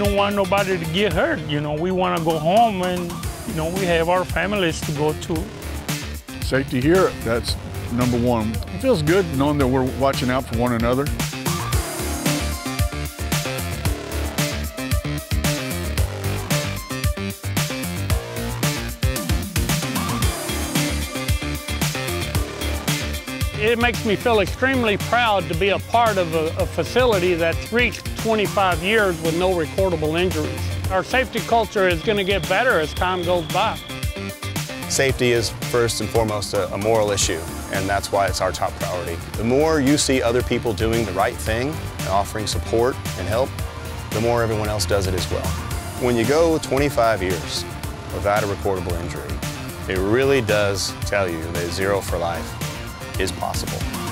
don't want nobody to get hurt. You know, we want to go home and, you know, we have our families to go to. Safety here, that's number one. It feels good knowing that we're watching out for one another. It makes me feel extremely proud to be a part of a facility that's reached 25 years with no recordable injuries. Our safety culture is going to get better as time goes by. Safety is first and foremost a moral issue, and that's why it's our top priority. The more you see other people doing the right thing and offering support and help, the more everyone else does it as well. When you go 25 years without a recordable injury, it really does tell you that zero for life is possible.